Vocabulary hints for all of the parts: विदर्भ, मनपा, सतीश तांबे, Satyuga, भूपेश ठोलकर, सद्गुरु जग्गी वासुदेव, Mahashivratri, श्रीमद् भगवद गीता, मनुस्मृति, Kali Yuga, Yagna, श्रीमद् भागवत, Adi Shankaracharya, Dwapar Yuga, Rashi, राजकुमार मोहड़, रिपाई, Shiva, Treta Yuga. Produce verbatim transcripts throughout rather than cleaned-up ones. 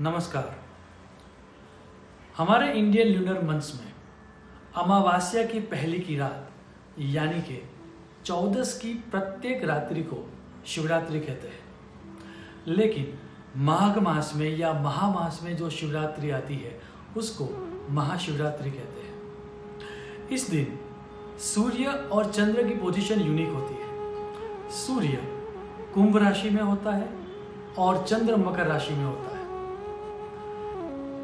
नमस्कार। हमारे Indian lunar months में अमावास्या की पहली की रात यानी कि चौदस की प्रत्येक रात्रि को शिवरात्रि कहते हैं, लेकिन माघ मास में या महामास में जो शिवरात्रि आती है उसको महाशिवरात्रि कहते हैं। इस दिन सूर्य और चंद्र की पोजीशन यूनिक होती है। सूर्य कुंभ राशि में होता है और चंद्र मकर राशि में होता है।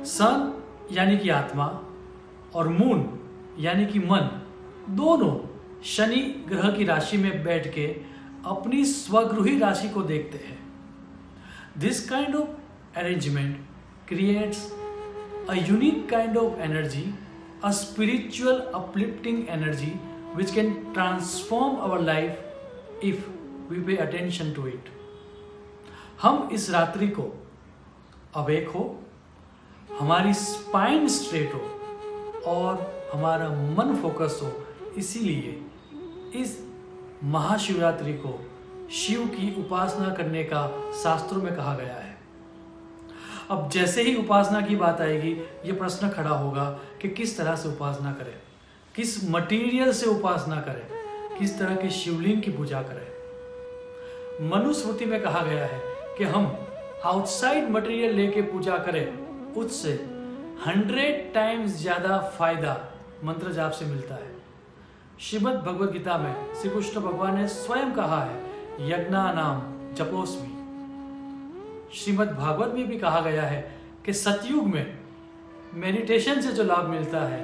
सन यानी कि आत्मा और मून यानी कि मन दोनों शनि ग्रह की राशि में बैठ के अपनी स्वगृही राशि को देखते हैं। This kind of arrangement creates a unique kind of energy, a spiritual uplifting energy which can transform our life if we pay attention to it. हम इस रात्रि को अवेक हो, हमारी स्पाइन स्ट्रेट हो और हमारा मन फोकस हो, इसीलिए इस महाशिवरात्रि को शिव की उपासना करने का शास्त्रों में कहा गया है। अब जैसे ही उपासना की बात आएगी ये प्रश्न खड़ा होगा कि किस तरह से उपासना करें, किस मटेरियल से उपासना करें, किस तरह के शिवलिंग की पूजा करें। मनुस्मृति में कहा गया है कि हम आउटसाइड मटेरियल लेके पूजा करें, उससे हंड्रेड टाइम्स ज्यादा फायदा मंत्र जाप से मिलता है। श्रीमद् भगवद गीता में श्री कृष्ण भगवान ने स्वयं कहा है यज्ञा नाम जपोस्मी। श्रीमद् भागवत में भी कहा गया है कि सतयुग में मेडिटेशन से जो लाभ मिलता है,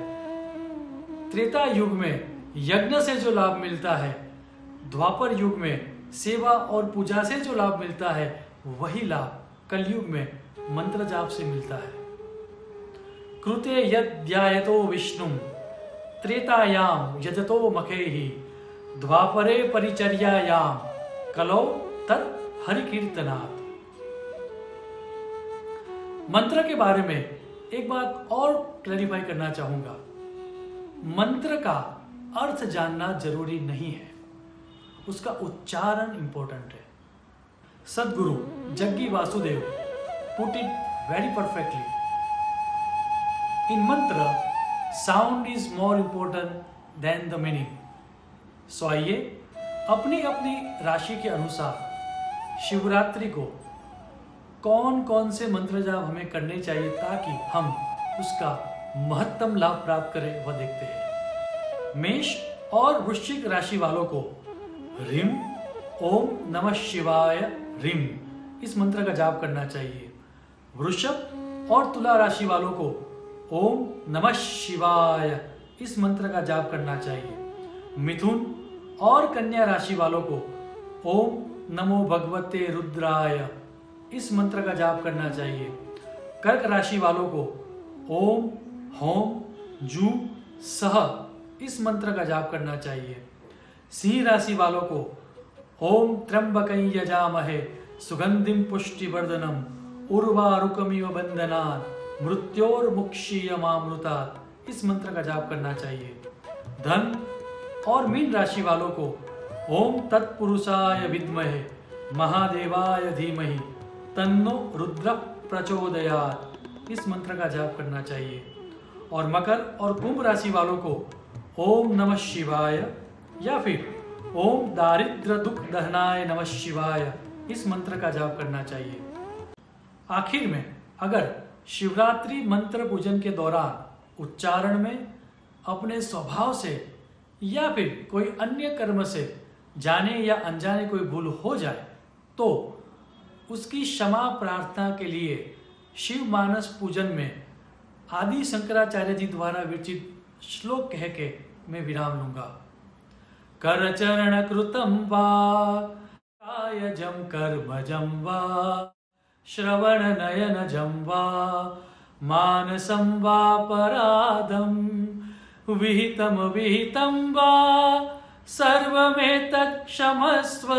त्रेता युग में यज्ञ से जो लाभ मिलता है, द्वापर युग में सेवा और पूजा से जो लाभ मिलता है, वही लाभ कलयुग में मंत्र जाप से मिलता है। कृते यद्यायतो विष्णुम त्रेतायाम यजतो मखेहि द्वापरे परिचर्यायाम कलौ तत् हरि कीर्तनात्। मंत्र के बारे में एक बात और क्लैरिफाई करना चाहूंगा। मंत्र का अर्थ जानना जरूरी नहीं है, उसका उच्चारण इंपॉर्टेंट है। सद्गुरु जग्गी वासुदेव put it very perfectly. In mantra, sound is more important than the meaning. So आइए अपनी अपनी राशि के अनुसार शिवरात्रि को कौन कौन से मंत्र जाप हमें करने चाहिए ताकि हम उसका महत्तम लाभ प्राप्त करें वह देखते हैं। मेष और वृश्चिक राशि वालों को ह्रीं ओम नमः शिवाय ह्रीं इस मंत्र का जाप करना चाहिए। वृषभ और तुला राशि वालों को ओम नमः शिवाय इस मंत्र का जाप करना चाहिए। मिथुन और कन्या राशि वालों को ओम नमो भगवते रुद्राय इस मंत्र का जाप करना चाहिए। कर्क राशि वालों को ओम होम जू सह इस मंत्र का जाप करना चाहिए। सिंह राशि वालों को ओम त्र्यंबकं यजामहे सुगंधिम पुष्टिवर्धनम उर्वारुकमिव बंधनात् मृत्योर्मुक्षीयमामृतात् इस मंत्र का जाप करना चाहिए। धन और मीन राशि वालों को ओम तत्पुरुषाय विद्महे महादेवाय धीमहि तन्नो रुद्र प्रचोदयात् इस मंत्र का जाप करना चाहिए। और मकर और कुंभ राशि वालों को ओम नमः शिवाय या फिर ओम दारिद्र दुख दहनाय नमः शिवाय इस मंत्र का जाप करना चाहिए। आखिर में अगर शिवरात्रि मंत्र पूजन के दौरान उच्चारण में अपने स्वभाव से या फिर कोई अन्य कर्म से जाने या अनजाने कोई भूल हो जाए तो उसकी क्षमा प्रार्थना के लिए शिव मानस पूजन में आदि शंकराचार्य जी द्वारा विरचित श्लोक कह के मैं विराम लूंगा। कर चरण कृतम वा कायजं कर्मजं वा श्रवण नयनजं वा मानसं वा पराधं विहितं विहितं वा सर्वमेतत् क्षमस्व।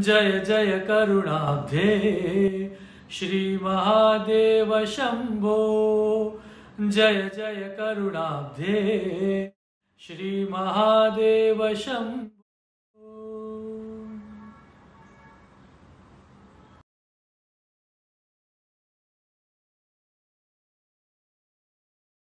जय जय करुणाब्धे श्री महादेव शंभो। जय जय करुणाब्धे श्री महादेव शंभो।